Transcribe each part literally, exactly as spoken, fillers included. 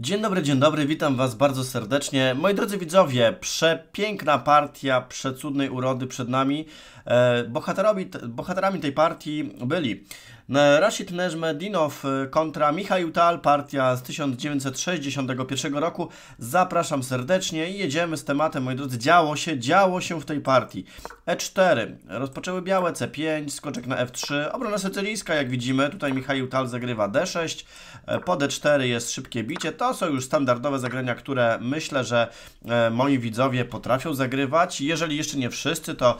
Dzień dobry, dzień dobry, witam Was bardzo serdecznie. Moi drodzy widzowie, przepiękna partia przecudnej urody przed nami. Bohaterowi, bohaterami tej partii byli Rashid Nezhmetdinov kontra Mikhail Tal, partia z tysiąc dziewięćset sześćdziesiątego pierwszego roku. Zapraszam serdecznie i jedziemy z tematem, moi drodzy. Działo się, działo się w tej partii. e cztery, rozpoczęły białe, ce pięć, skoczek na ef trzy, obrona sycylijska, jak widzimy. Tutaj Mikhail Tal zagrywa de sześć, po de cztery jest szybkie bicie. To są już standardowe zagrania, które myślę, że moi widzowie potrafią zagrywać. Jeżeli jeszcze nie wszyscy, to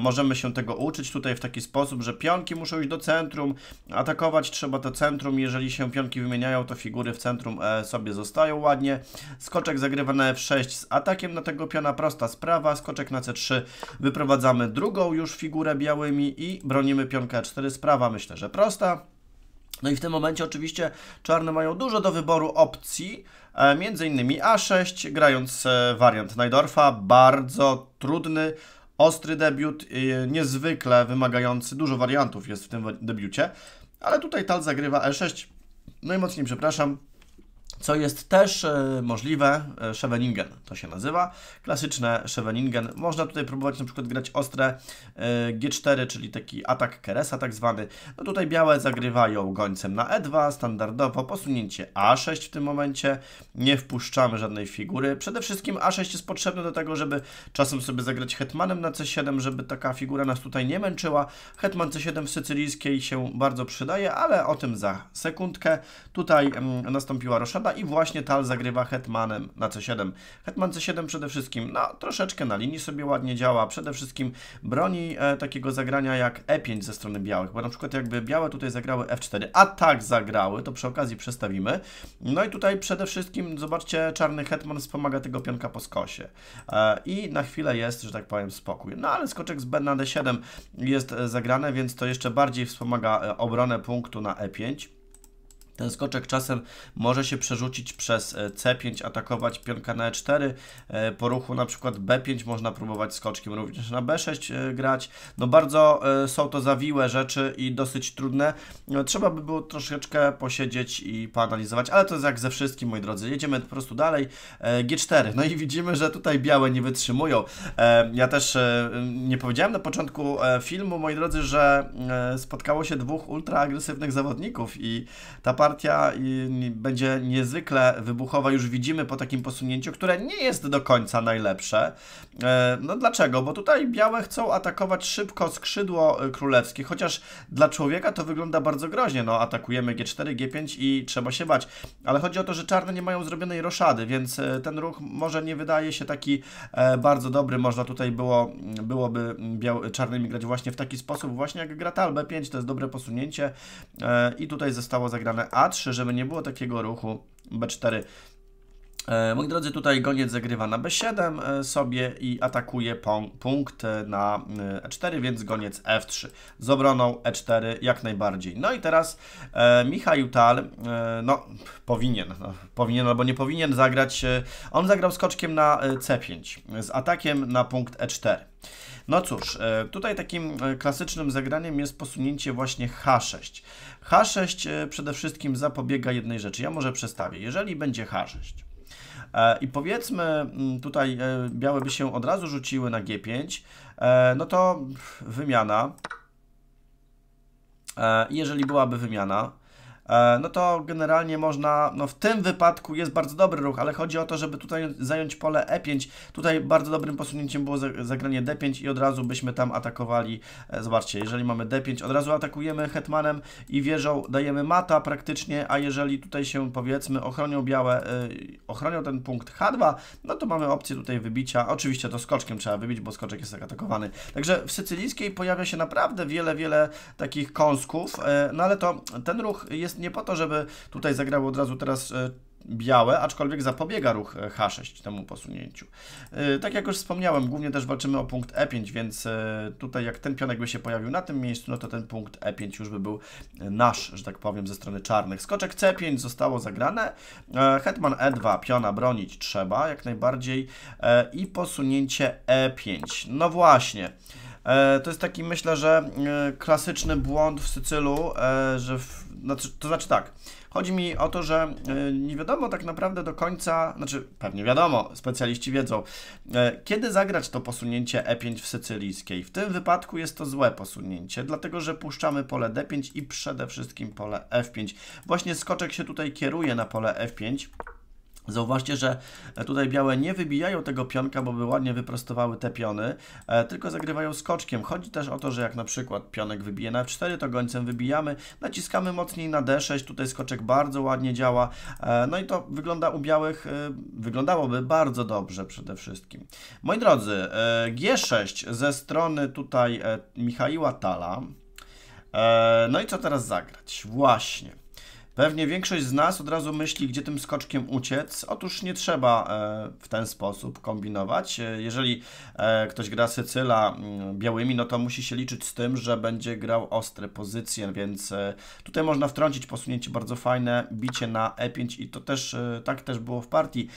możemy się tego uczyć tutaj w taki sposób, że pionki muszą iść do centrum, atakować trzeba to centrum, jeżeli się pionki wymieniają, to figury w centrum sobie zostają ładnie. Skoczek zagrywa na ef sześć z atakiem na tego piona, prosta sprawa, skoczek na ce trzy, wyprowadzamy drugą już figurę białymi i bronimy pionka e cztery, sprawa myślę, że prosta. No i w tym momencie oczywiście czarne mają dużo do wyboru opcji, e, między innymi a sześć, grając e, wariant Najdorfa, bardzo trudny, ostry debiut, e, niezwykle wymagający, dużo wariantów jest w tym debiucie, ale tutaj Tal zagrywa e sześć, no i mocniej przepraszam, co jest też e, możliwe, e, Scheveningen to się nazywa, klasyczne Scheveningen. Można tutaj próbować na przykład grać ostre e, gie cztery, czyli taki atak Keresa tak zwany. No tutaj białe zagrywają gońcem na e dwa, standardowo posunięcie a sześć w tym momencie, nie wpuszczamy żadnej figury. Przede wszystkim a sześć jest potrzebne do tego, żeby czasem sobie zagrać hetmanem na ce siedem, żeby taka figura nas tutaj nie męczyła. Hetman ce siedem w sycylijskiej się bardzo przydaje, ale o tym za sekundkę. Tutaj m, nastąpiła roszada i właśnie Tal zagrywa hetmanem na ce siedem. Hetman ce siedem przede wszystkim, no troszeczkę na linii sobie ładnie działa, przede wszystkim broni e, takiego zagrania jak e pięć ze strony białych, bo na przykład jakby białe tutaj zagrały ef cztery, a tak zagrały, to przy okazji przestawimy. No i tutaj przede wszystkim, zobaczcie, czarny hetman wspomaga tego pionka po skosie e, i na chwilę jest, że tak powiem, spokój. No ale skoczek z b na de siedem jest zagrane, więc to jeszcze bardziej wspomaga obronę punktu na e pięć. Ten skoczek czasem może się przerzucić przez ce pięć, atakować pionka na e cztery, po ruchu na przykład be pięć można próbować skoczkiem również na be sześć grać. No bardzo są to zawiłe rzeczy i dosyć trudne. Trzeba by było troszeczkę posiedzieć i poanalizować, ale to jest jak ze wszystkim, moi drodzy. Jedziemy po prostu dalej. gie cztery. No i widzimy, że tutaj białe nie wytrzymują. Ja też nie powiedziałem na początku filmu, moi drodzy, że spotkało się dwóch ultraagresywnych zawodników i ta partia Partia będzie niezwykle wybuchowa, już widzimy po takim posunięciu, które nie jest do końca najlepsze. No dlaczego? Bo tutaj białe chcą atakować szybko skrzydło królewskie, chociaż dla człowieka to wygląda bardzo groźnie. No atakujemy gie cztery, gie pięć i trzeba się bać. Ale chodzi o to, że czarne nie mają zrobionej roszady, więc ten ruch może nie wydaje się taki bardzo dobry. Można tutaj było, byłoby czarnymi grać właśnie w taki sposób, właśnie jak gra Tal, be pięć, to jest dobre posunięcie i tutaj zostało zagrane a trzy, żeby nie było takiego ruchu be cztery. E, moi drodzy, tutaj goniec zagrywa na be siedem e, sobie i atakuje punkt na e cztery, więc goniec ef trzy. Z obroną e cztery jak najbardziej. No i teraz e, Mikhail Tal, e, no powinien, no, powinien albo nie powinien zagrać. E, on zagrał skoczkiem na ce pięć z atakiem na punkt e cztery. No cóż, tutaj takim klasycznym zagraniem jest posunięcie właśnie ha sześć. ha sześć przede wszystkim zapobiega jednej rzeczy. Ja może przestawię. Jeżeli będzie ha sześć i powiedzmy tutaj białe by się od razu rzuciły na gie pięć, no to wymiana. Jeżeli byłaby wymiana, no to generalnie można, no w tym wypadku jest bardzo dobry ruch, ale chodzi o to, żeby tutaj zająć pole e pięć. Tutaj bardzo dobrym posunięciem było zagranie de pięć i od razu byśmy tam atakowali. Zobaczcie, jeżeli mamy de pięć, od razu atakujemy hetmanem i wieżą dajemy mata praktycznie, a jeżeli tutaj się powiedzmy ochronią białe, ochronią ten punkt ha dwa, no to mamy opcję tutaj wybicia. Oczywiście to skoczkiem trzeba wybić, bo skoczek jest atakowany. Także w sycylijskiej pojawia się naprawdę wiele, wiele takich kąsków, no ale to ten ruch jest nie po to, żeby tutaj zagrało od razu teraz białe, aczkolwiek zapobiega ruch ha sześć temu posunięciu. Tak jak już wspomniałem, głównie też walczymy o punkt e pięć, więc tutaj jak ten pionek by się pojawił na tym miejscu, no to ten punkt e pięć już by był nasz, że tak powiem, ze strony czarnych. Skoczek ce pięć zostało zagrane, hetman e dwa, piona bronić trzeba jak najbardziej i posunięcie e pięć. No właśnie. To jest taki, myślę, że klasyczny błąd w Sycylu, że w Znaczy, to znaczy tak, chodzi mi o to, że y, nie wiadomo tak naprawdę do końca, znaczy pewnie wiadomo, specjaliści wiedzą, y, kiedy zagrać to posunięcie e pięć w sycylijskiej. W tym wypadku jest to złe posunięcie, dlatego że puszczamy pole d pięć i przede wszystkim pole f pięć. Właśnie skoczek się tutaj kieruje na pole f pięć. Zauważcie, że tutaj białe nie wybijają tego pionka, bo by ładnie wyprostowały te piony, tylko zagrywają skoczkiem. Chodzi też o to, że jak na przykład pionek wybije na f cztery, to gońcem wybijamy, naciskamy mocniej na d sześć, tutaj skoczek bardzo ładnie działa, no i to wygląda u białych, wyglądałoby bardzo dobrze przede wszystkim. Moi drodzy, g sześć ze strony tutaj Michaiła Tala, no i co teraz zagrać? Właśnie. Pewnie większość z nas od razu myśli, gdzie tym skoczkiem uciec. Otóż nie trzeba w ten sposób kombinować. Jeżeli ktoś gra Sycyla białymi, no to musi się liczyć z tym, że będzie grał ostre pozycje, więc tutaj można wtrącić posunięcie bardzo fajne, bicie na e pięć i to też tak też było w partii.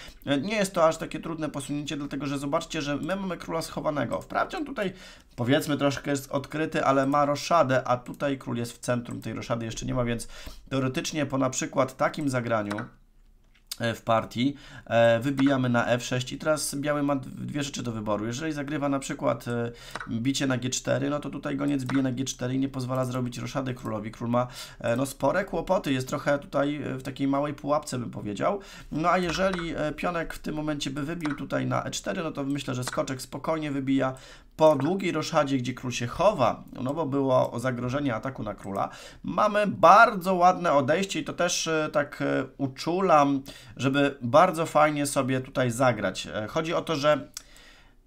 Nie jest to aż takie trudne posunięcie, dlatego że zobaczcie, że my mamy króla schowanego. Wprawdzie on tutaj, powiedzmy, troszkę jest odkryty, ale ma roszadę, a tutaj król jest w centrum, tej roszady jeszcze nie ma, więc teoretycznie po na przykład takim zagraniu w partii wybijamy na f sześć i teraz biały ma dwie rzeczy do wyboru. Jeżeli zagrywa na przykład bicie na g cztery, no to tutaj goniec bije na g cztery i nie pozwala zrobić roszady królowi. Król ma no, spore kłopoty, jest trochę tutaj w takiej małej pułapce, bym powiedział. No a jeżeli pionek w tym momencie by wybił tutaj na e cztery, no to myślę, że skoczek spokojnie wybija. Po długiej roszadzie, gdzie król się chowa, no bo było zagrożenie ataku na króla, mamy bardzo ładne odejście i to też tak uczulam, żeby bardzo fajnie sobie tutaj zagrać. Chodzi o to, że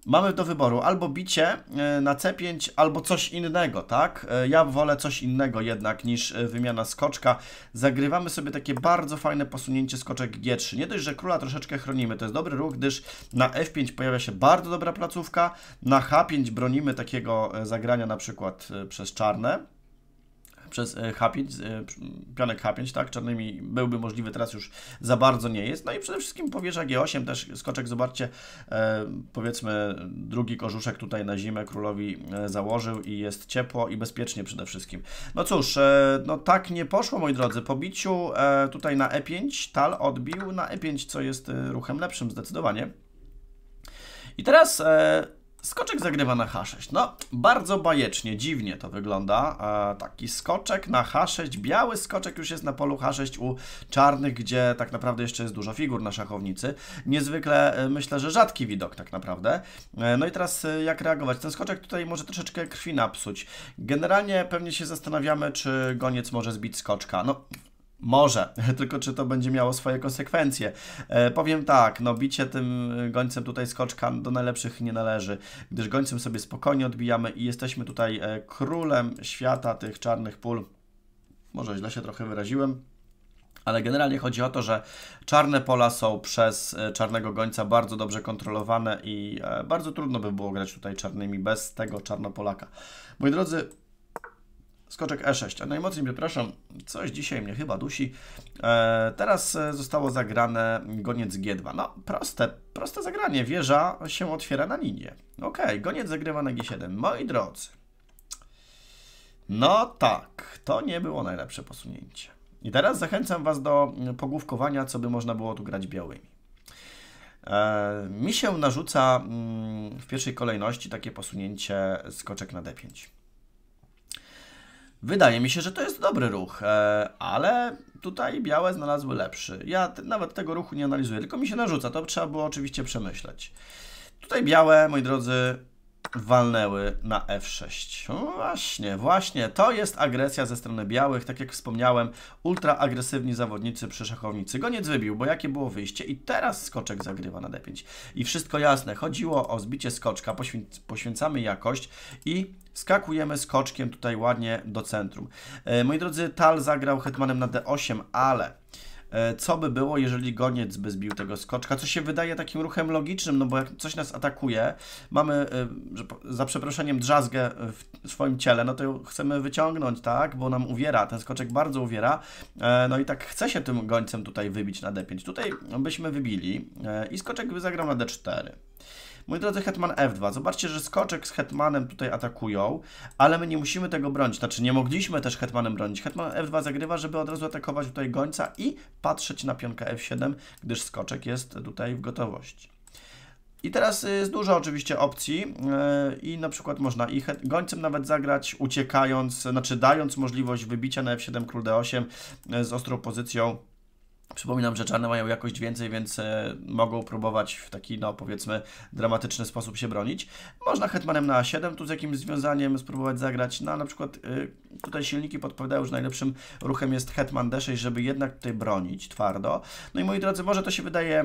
mamy do wyboru albo bicie na c pięć, albo coś innego, tak? Ja wolę coś innego jednak niż wymiana skoczka. Zagrywamy sobie takie bardzo fajne posunięcie skoczek g trzy. Nie dość, że króla troszeczkę chronimy. To jest dobry ruch, gdyż na f pięć pojawia się bardzo dobra placówka. Na h pięć bronimy takiego zagrania na przykład przez czarne. Przez h pięć, pionek h pięć, tak, czarnymi byłby możliwy, teraz już za bardzo nie jest. No i przede wszystkim powierza g osiem, też skoczek, zobaczcie, e, powiedzmy drugi korzuszek tutaj na zimę królowi założył i jest ciepło i bezpiecznie przede wszystkim. No cóż, e, no tak nie poszło, moi drodzy, po biciu e, tutaj na e pięć Tal odbił na e pięć, co jest e, ruchem lepszym zdecydowanie. I teraz... E, Skoczek zagrywa na h sześć. No, bardzo bajecznie, dziwnie to wygląda. E, taki skoczek na h sześć, biały skoczek już jest na polu h sześć u czarnych, gdzie tak naprawdę jeszcze jest dużo figur na szachownicy. Niezwykle, e, myślę, że rzadki widok tak naprawdę. E, no i teraz e, jak reagować? Ten skoczek tutaj może troszeczkę krwi napsuć. Generalnie pewnie się zastanawiamy, czy goniec może zbić skoczka. No... Może, tylko czy to będzie miało swoje konsekwencje. E, powiem tak, no bicie tym gońcem tutaj skoczka do najlepszych nie należy, gdyż gońcem sobie spokojnie odbijamy i jesteśmy tutaj e, królem świata tych czarnych pól. Może źle się trochę wyraziłem. Ale generalnie chodzi o to, że czarne pola są przez czarnego gońca bardzo dobrze kontrolowane i e, bardzo trudno by było grać tutaj czarnymi bez tego czarnopolaka. Moi drodzy, skoczek e sześć, a najmocniej przepraszam, coś dzisiaj mnie chyba dusi. E, teraz zostało zagrane goniec g dwa. No, proste, proste zagranie. Wieża się otwiera na linię. Ok, goniec zagrywa na g siedem. Moi drodzy, no tak, to nie było najlepsze posunięcie. I teraz zachęcam Was do pogłówkowania, co by można było tu grać białymi. E, mi się narzuca mm, w pierwszej kolejności takie posunięcie skoczek na d pięć. Wydaje mi się, że to jest dobry ruch, ale tutaj białe znalazły lepszy. Ja nawet tego ruchu nie analizuję, tylko mi się narzuca. To trzeba było oczywiście przemyśleć. Tutaj białe, moi drodzy, walnęły na f sześć. No właśnie, właśnie. To jest agresja ze strony białych. Tak jak wspomniałem, ultra agresywni zawodnicy przy szachownicy. Goniec wybił, bo jakie było wyjście? I teraz skoczek zagrywa na d pięć. I wszystko jasne. Chodziło o zbicie skoczka. Poświę poświęcamy jakość i skakujemy skoczkiem tutaj ładnie do centrum. Moi drodzy, Tal zagrał hetmanem na d osiem, ale Co by było, jeżeli goniec by zbił tego skoczka, co się wydaje takim ruchem logicznym, no bo jak coś nas atakuje, mamy, za przeproszeniem, drzazgę w swoim ciele, no to ją chcemy wyciągnąć, tak, bo nam uwiera, ten skoczek bardzo uwiera, no i tak chce się tym gońcem tutaj wybić na d pięć. Tutaj byśmy wybili i skoczek by zagrał na d cztery. Moi drodzy, hetman f dwa. Zobaczcie, że skoczek z hetmanem tutaj atakują, ale my nie musimy tego bronić. Znaczy, nie mogliśmy też hetmanem bronić. Hetman f dwa zagrywa, żeby od razu atakować tutaj gońca i patrzeć na pionkę f siedem, gdyż skoczek jest tutaj w gotowości. I teraz jest dużo oczywiście opcji i na przykład można i gońcem nawet zagrać, uciekając, znaczy dając możliwość wybicia na f siedem, król d osiem z ostrą pozycją. Przypominam, że czarne mają jakość więcej, więc mogą próbować w taki, no powiedzmy, dramatyczny sposób się bronić. Można hetmanem na a siedem, tu z jakimś związaniem spróbować zagrać. No, na przykład tutaj silniki podpowiadają, że najlepszym ruchem jest hetman d sześć, żeby jednak tutaj bronić twardo. No i moi drodzy, może to się wydaje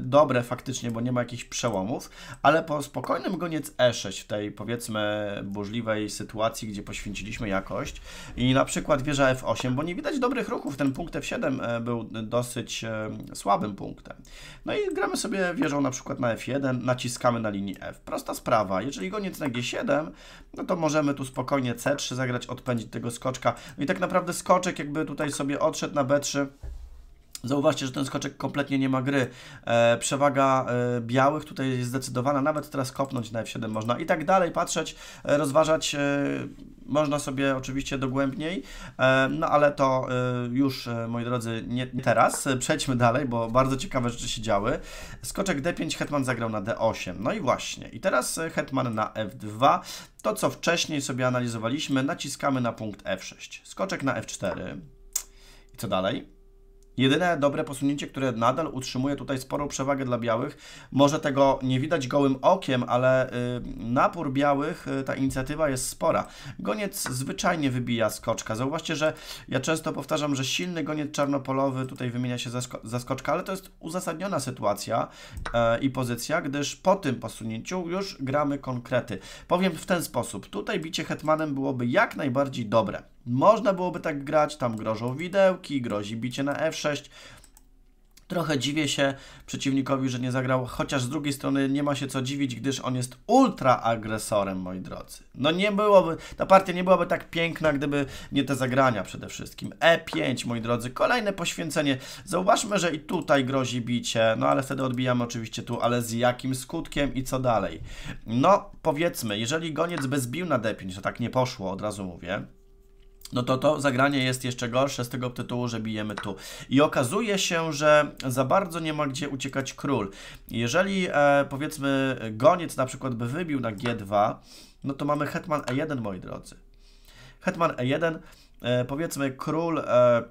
dobre faktycznie, bo nie ma jakichś przełomów, ale po spokojnym goniec e sześć, w tej powiedzmy burzliwej sytuacji, gdzie poświęciliśmy jakość i na przykład wieża f osiem, bo nie widać dobrych ruchów, ten punkt f siedem był do dosyć e, słabym punktem. No i gramy sobie wieżą na przykład na f jeden, naciskamy na linii f. Prosta sprawa, jeżeli goniec na g siedem, no to możemy tu spokojnie c trzy zagrać, odpędzić tego skoczka. No i tak naprawdę skoczek jakby tutaj sobie odszedł na b trzy. Zauważcie, że ten skoczek kompletnie nie ma gry. E, przewaga e, białych tutaj jest zdecydowana, nawet teraz kopnąć na f siedem można i tak dalej, patrzeć, e, rozważać. E, Można sobie oczywiście dogłębniej, no ale to już, moi drodzy, nie teraz. Przejdźmy dalej, bo bardzo ciekawe rzeczy się działy. Skoczek d pięć, hetman zagrał na d osiem. No i właśnie. I teraz hetman na f dwa. To, co wcześniej sobie analizowaliśmy, naciskamy na punkt f sześć. Skoczek na f cztery. I co dalej? Jedyne dobre posunięcie, które nadal utrzymuje tutaj sporą przewagę dla białych, może tego nie widać gołym okiem, ale napór białych, ta inicjatywa jest spora. Goniec zwyczajnie wybija skoczka. Zauważcie, że ja często powtarzam, że silny goniec czarnopolowy tutaj wymienia się za, sko za skoczka, ale to jest uzasadniona sytuacja e, i pozycja, gdyż po tym posunięciu już gramy konkrety. Powiem w ten sposób, tutaj bicie hetmanem byłoby jak najbardziej dobre. Można byłoby tak grać, tam grożą widełki, grozi bicie na f sześć. Trochę dziwię się przeciwnikowi, że nie zagrał, chociaż z drugiej strony nie ma się co dziwić, gdyż on jest ultra agresorem, moi drodzy. No nie byłoby, ta partia nie byłaby tak piękna, gdyby nie te zagrania przede wszystkim. e pięć, moi drodzy, kolejne poświęcenie. Zauważmy, że i tutaj grozi bicie, no ale wtedy odbijamy oczywiście tu, ale z jakim skutkiem i co dalej? No powiedzmy, jeżeli goniec by zbił na d pięć, to tak nie poszło, od razu mówię. No to to zagranie jest jeszcze gorsze z tego tytułu, że bijemy tu. I okazuje się, że za bardzo nie ma gdzie uciekać król. Jeżeli e, powiedzmy goniec na przykład by wybił na g dwa, no to mamy hetman e jeden, moi drodzy. Hetman e jeden, e, powiedzmy król e,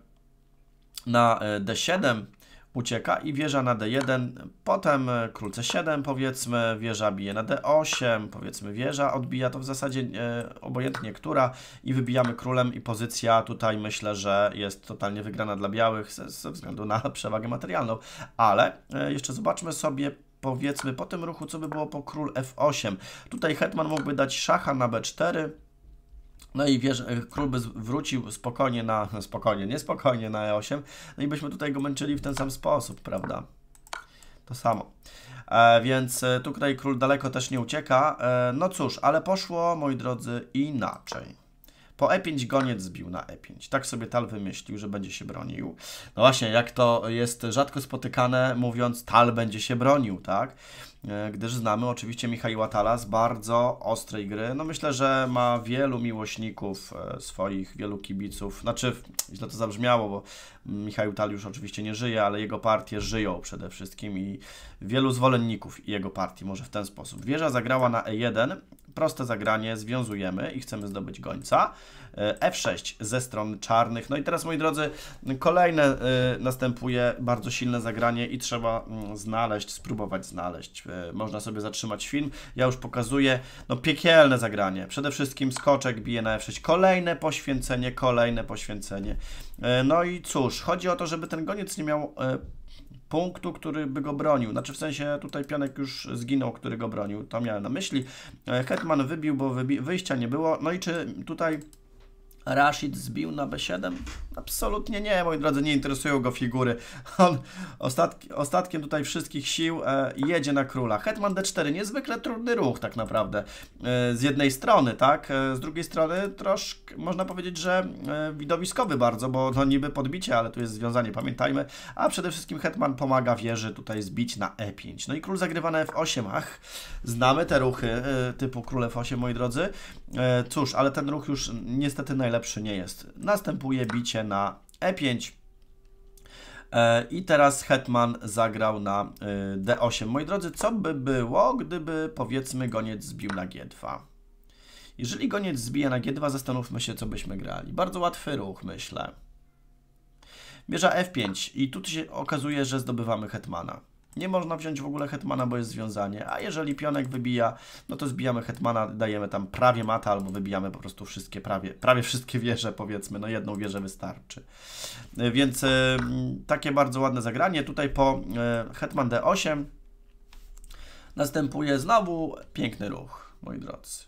na d siedem ucieka i wieża na d jeden, potem król c siedem, powiedzmy, wieża bije na d osiem, powiedzmy, wieża odbija, to w zasadzie e, obojętnie która, i wybijamy królem i pozycja tutaj myślę, że jest totalnie wygrana dla białych ze, ze względu na przewagę materialną, ale e, jeszcze zobaczmy sobie, powiedzmy, po tym ruchu, co by było po król f osiem. Tutaj hetman mógłby dać szacha na b cztery, no i wiesz, król by wrócił spokojnie na, spokojnie, niespokojnie na e osiem, no i byśmy tutaj go męczyli w ten sam sposób, prawda? To samo. E, więc tutaj król daleko też nie ucieka. E, no cóż, ale poszło, moi drodzy, inaczej. Po e pięć goniec zbił na e pięć. Tak sobie Tal wymyślił, że będzie się bronił. No właśnie, jak to jest rzadko spotykane, mówiąc Tal będzie się bronił, tak? Gdyż znamy oczywiście Michaiła Tala z bardzo ostrej gry. No myślę, że ma wielu miłośników swoich, wielu kibiców. Znaczy, źle to zabrzmiało, bo Michaił Tal już oczywiście nie żyje, ale jego partie żyją przede wszystkim i wielu zwolenników jego partii, może w ten sposób. Wieża zagrała na e jeden. Proste zagranie, związujemy i chcemy zdobyć gońca. f sześć ze stron czarnych. No i teraz, moi drodzy, kolejne następuje bardzo silne zagranie i trzeba znaleźć, spróbować znaleźć. Można sobie zatrzymać film. Ja już pokazuję, no piekielne zagranie. Przede wszystkim skoczek bije na f sześć. Kolejne poświęcenie, kolejne poświęcenie. No i cóż, chodzi o to, żeby ten goniec nie miał punktu, który by go bronił. Znaczy w sensie tutaj pionek już zginął, który go bronił. To miałem na myśli. Hetman wybił, bo wybi wyjścia nie było. No i czy tutaj Rashid zbił na B siedem? Absolutnie nie, moi drodzy, nie interesują go figury. On ostatki, ostatkiem tutaj wszystkich sił e, jedzie na króla. Hetman D cztery, niezwykle trudny ruch tak naprawdę. E, z jednej strony, tak? E, z drugiej strony troszkę, można powiedzieć, że e, widowiskowy bardzo, bo no niby podbicie, ale tu jest związanie, pamiętajmy. A przede wszystkim hetman pomaga wieży tutaj zbić na E pięć. No i król zagrywa na F osiem. Ach, znamy te ruchy e, typu król F osiem, moi drodzy. E, cóż, ale ten ruch już niestety najlepszy. Lepszy nie jest. Następuje bicie na E pięć e, i teraz hetman zagrał na y, D osiem. Moi drodzy, co by było, gdyby powiedzmy goniec zbił na G dwa? Jeżeli goniec zbije na G dwa, zastanówmy się, co byśmy grali. Bardzo łatwy ruch, myślę. Wieża F pięć i tu się okazuje, że zdobywamy hetmana. Nie można wziąć w ogóle hetmana, bo jest związanie, a jeżeli pionek wybija, no to zbijamy hetmana, dajemy tam prawie mata, albo wybijamy po prostu wszystkie, prawie, prawie wszystkie wieże, powiedzmy, no jedną wieżę wystarczy. Więc y, takie bardzo ładne zagranie. Tutaj po y, hetman D osiem następuje znowu piękny ruch, moi drodzy.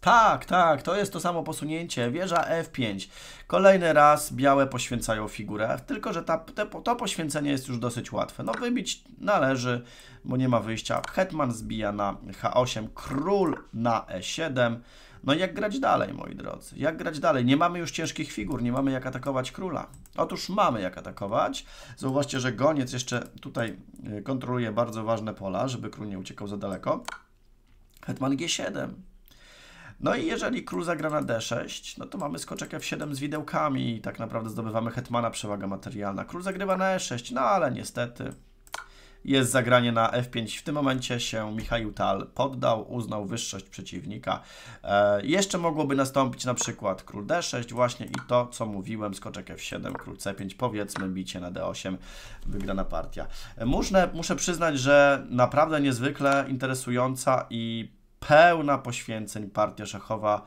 Tak, tak, to jest to samo posunięcie. Wieża F pięć. Kolejny raz białe poświęcają figurę, tylko że ta, te, to poświęcenie jest już dosyć łatwe. No wybić należy, bo nie ma wyjścia. Hetman zbija na H osiem, król na E siedem. No i jak grać dalej, moi drodzy? Jak grać dalej? Nie mamy już ciężkich figur, nie mamy jak atakować króla. Otóż mamy jak atakować. Zauważcie, że goniec jeszcze tutaj kontroluje bardzo ważne pola, żeby król nie uciekał za daleko. Hetman G siedem. No i jeżeli król zagra na D sześć, no to mamy skoczek F siedem z widełkami i tak naprawdę zdobywamy hetmana, przewaga materialna. Król zagrywa na E sześć, no ale niestety jest zagranie na F pięć. W tym momencie się Mikhail Tal poddał, uznał wyższość przeciwnika. E, jeszcze mogłoby nastąpić na przykład król D sześć właśnie i to, co mówiłem, skoczek F siedem, król C pięć, powiedzmy bicie na D osiem, wygrana partia. Muszę, muszę przyznać, że naprawdę niezwykle interesująca i pełna poświęceń partia szachowa.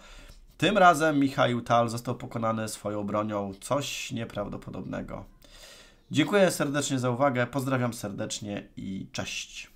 Tym razem Mikhail Tal został pokonany swoją bronią. Coś nieprawdopodobnego. Dziękuję serdecznie za uwagę, pozdrawiam serdecznie i cześć.